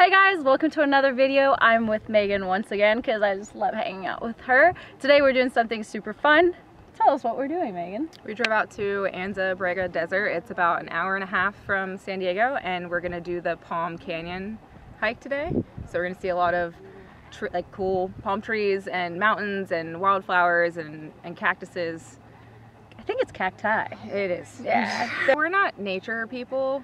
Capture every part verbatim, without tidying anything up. Hey guys, welcome to another video. I'm with Megan once again because I just love hanging out with her. Today we're doing something super fun. Tell us what we're doing, Megan. We drove out to Anza Brega Desert. It's about an hour and a half from San Diego, and we're gonna do the Palm Canyon hike today. So we're gonna see a lot of like cool palm trees and mountains and wildflowers and, and cactuses. I think it's cacti. It is. Yeah. So we're not nature people.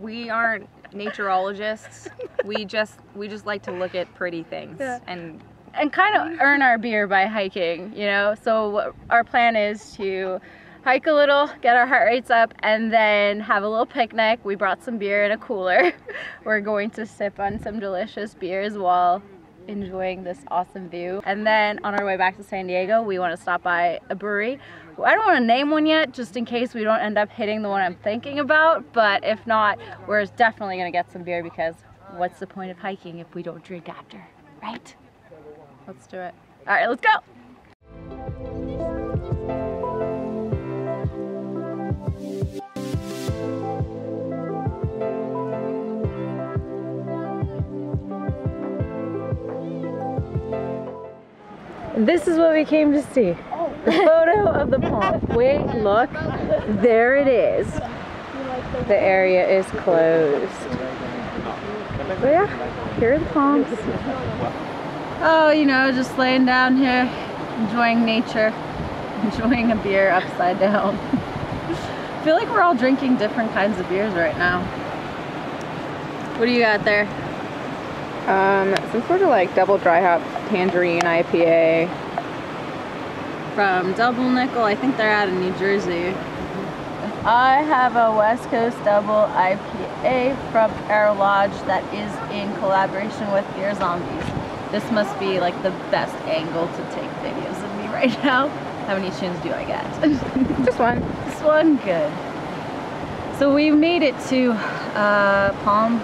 We aren't naturologists. We just we just like to look at pretty things, yeah. and and kind of earn our beer by hiking, you know. So our plan is to hike a little, get our heart rates up, and then have a little picnic. We brought some beer in a cooler. We're going to sip on some delicious beers while enjoying this awesome view. And then on our way back to San Diego, we want to stop by a brewery. I don't want to name one yet, just in case we don't end up hitting the one I'm thinking about, but if not, we're definitely going to get some beer, because what's the point of hiking if we don't drink after, right? Let's do it. All right, let's go. This is what we came to see. The photo of the palm. Wait, look. There it is. The area is closed. But yeah, here are the palms. Oh, you know, just laying down here, enjoying nature, enjoying a beer upside down. I feel like we're all drinking different kinds of beers right now. What do you got there? Um, some sort of like double dry hop tangerine I P A. From Double Nickel. I think they're out of New Jersey. I have a West Coast double I P A from Air Lodge that is in collaboration with Gear Zombies. This must be like the best angle to take videos of me right now. How many chins do I get? Just one. Just one? Good. So we made it to uh, Palm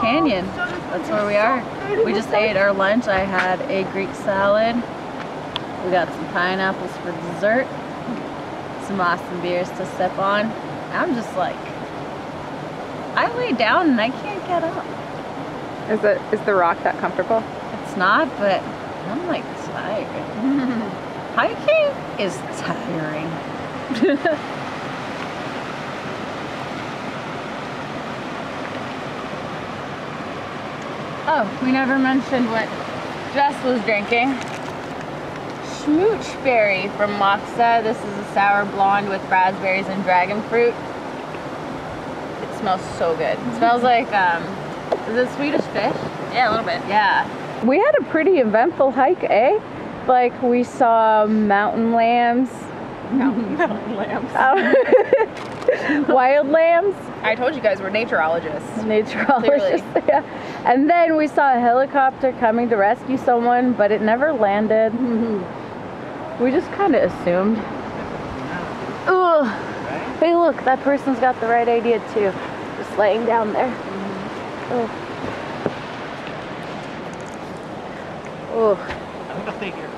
Canyon. That's where we are. We just ate our lunch. I had a Greek salad. We got some pineapples for dessert, some awesome beers to sip on. I'm just like, I lay down and I can't get up. Is the, is the rock that comfortable? It's not, but I'm like tired. Hiking is tiring. Oh, we never mentioned what Jess was drinking. Smoochberry from Moxa. This is a sour blonde with raspberries and dragon fruit. It smells so good. It smells like, um, is it Swedish fish? Yeah, a little bit. Yeah. We had a pretty eventful hike, eh? Like, we saw mountain lambs. Mountain, mountain lambs. Oh. Wild lambs. I told you guys we're naturologists. Naturologists, clearly. Yeah. And then we saw a helicopter coming to rescue someone, but it never landed. Mm-hmm. We just kind of assumed. Ugh. Hey, look, that person's got the right idea too. Just laying down there. Mm-hmm. Oh. Oh.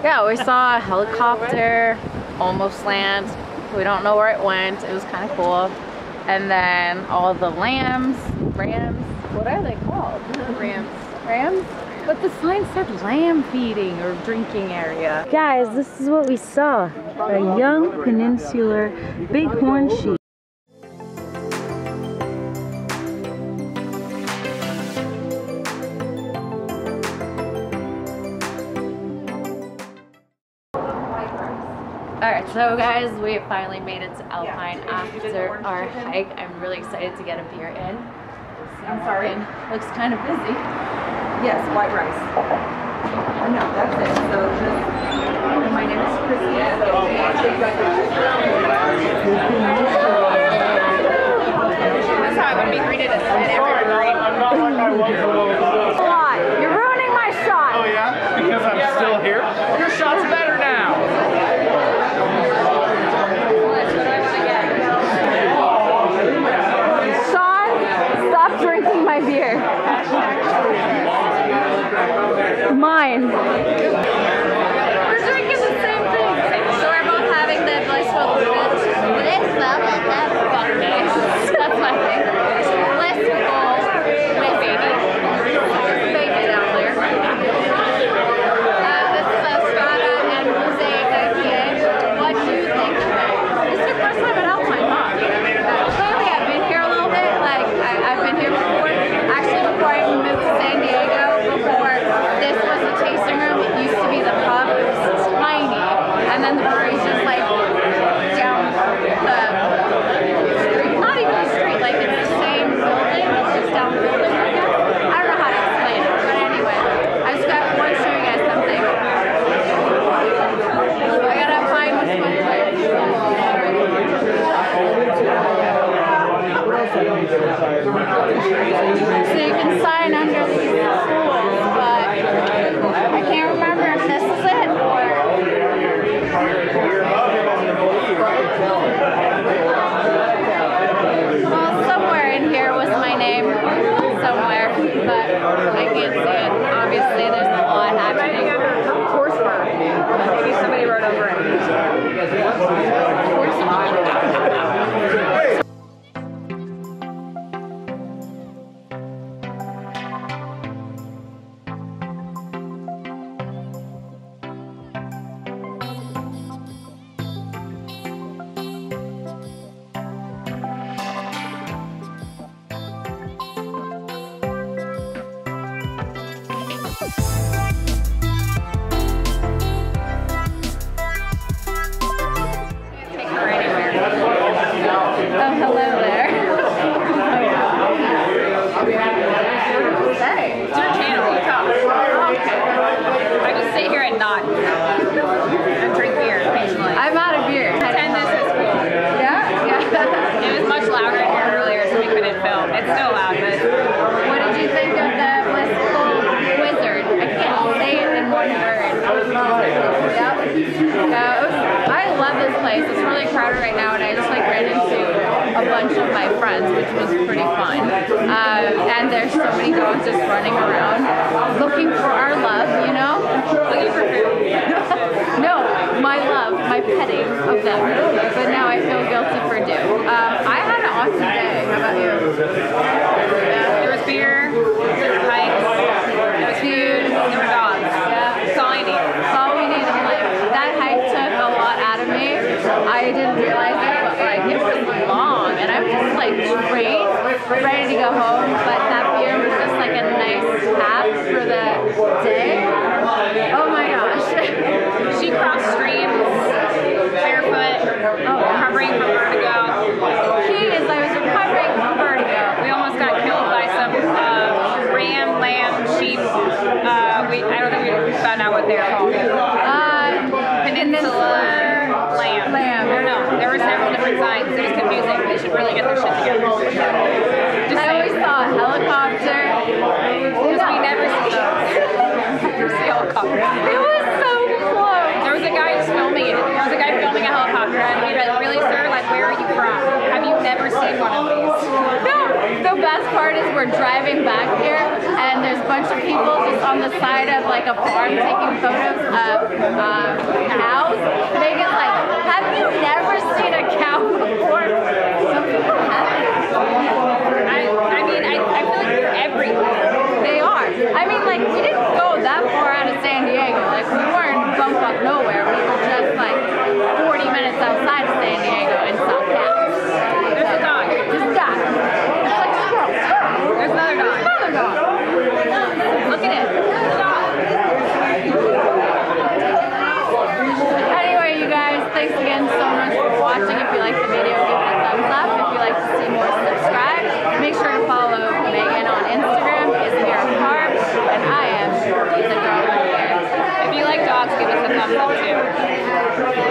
Yeah, we saw a helicopter almost land. We don't know where it went. It was kind of cool. And then all the lambs, rams. What are they called? Rams. Rams? But the sign said lamb feeding or drinking area. Guys, this is what we saw. A young peninsular bighorn sheep. Alright, so guys, we finally made it to Alpine after our hike. I'm really excited to get a beer in. I'm sorry. Looks kind of busy. Yes, white rice. Oh, no, that's it. So just, my name is Christy. That's how I would be greeted at every brewery. Lot. You're ruining my shot. Oh yeah? Because I'm still here? Your shot's better now. Sean, stop drinking my beer. Mine. We're drinking the same thing. So we're both having the blissful moment. Blissful, that's fucking. That's my thing. Blissful, my baby. they can sign under these rules, but I can't remember if this is it or... Well, somewhere in here was my name, somewhere, but I can't see it. Obviously, there's a lot happening. Maybe somebody wrote over it.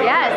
Yes,